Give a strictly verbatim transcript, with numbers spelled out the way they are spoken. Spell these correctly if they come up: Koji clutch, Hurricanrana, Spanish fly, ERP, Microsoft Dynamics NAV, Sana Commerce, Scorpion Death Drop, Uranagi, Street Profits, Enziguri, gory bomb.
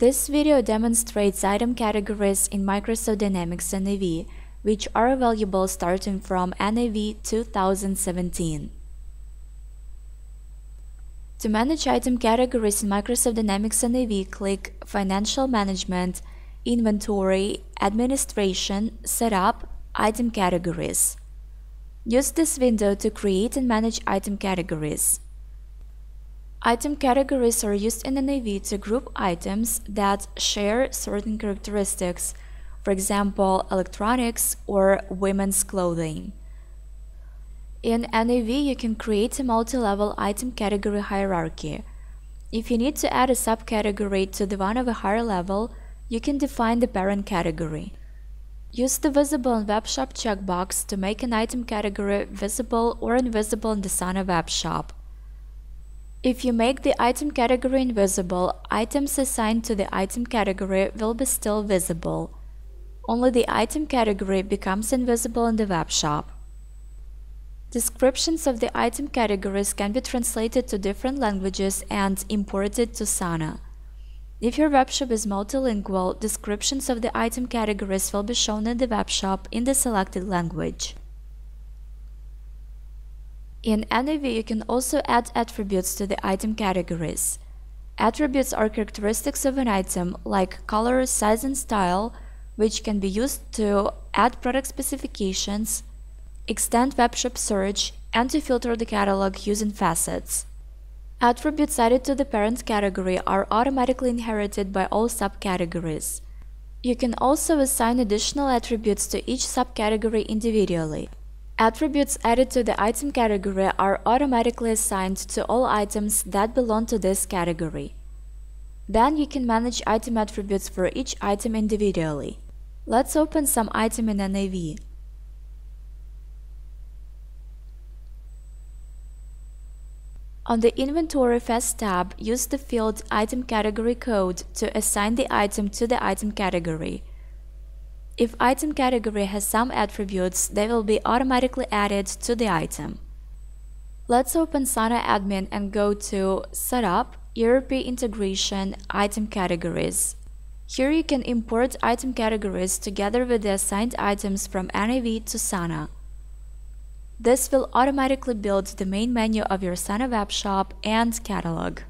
This video demonstrates item categories in Microsoft Dynamics N A V, which are available starting from N A V two thousand seventeen. To manage item categories in Microsoft Dynamics N A V, click Financial Management, Inventory, Administration, Setup, Item Categories. Use this window to create and manage item categories. Item categories are used in N A V to group items that share certain characteristics, for example, electronics or women's clothing. In N A V, you can create a multi-level item category hierarchy. If you need to add a subcategory to the one of a higher level, you can define the parent category. Use the Visible in Web Shop checkbox to make an item category visible or invisible in the Sana Web Shop. If you make the item category invisible, items assigned to the item category will be still visible. Only the item category becomes invisible in the web shop. Descriptions of the item categories can be translated to different languages and imported to Sana. If your web shop is multilingual, descriptions of the item categories will be shown in the web shop in the selected language. In N A V, you can also add attributes to the item categories. Attributes are characteristics of an item, like color, size, and style, which can be used to add product specifications, extend web shop search, and to filter the catalog using facets. Attributes added to the parent category are automatically inherited by all subcategories. You can also assign additional attributes to each subcategory individually. Attributes added to the item category are automatically assigned to all items that belong to this category. Then you can manage item attributes for each item individually. Let's open some item in N A V. On the Inventory Fast tab, use the field Item Category Code to assign the item to the item category. If item category has some attributes, they will be automatically added to the item. Let's open Sana Admin and go to Setup, E R P Integration, Item Categories. Here you can import item categories together with the assigned items from N A V to Sana. This will automatically build the main menu of your Sana web shop and catalog.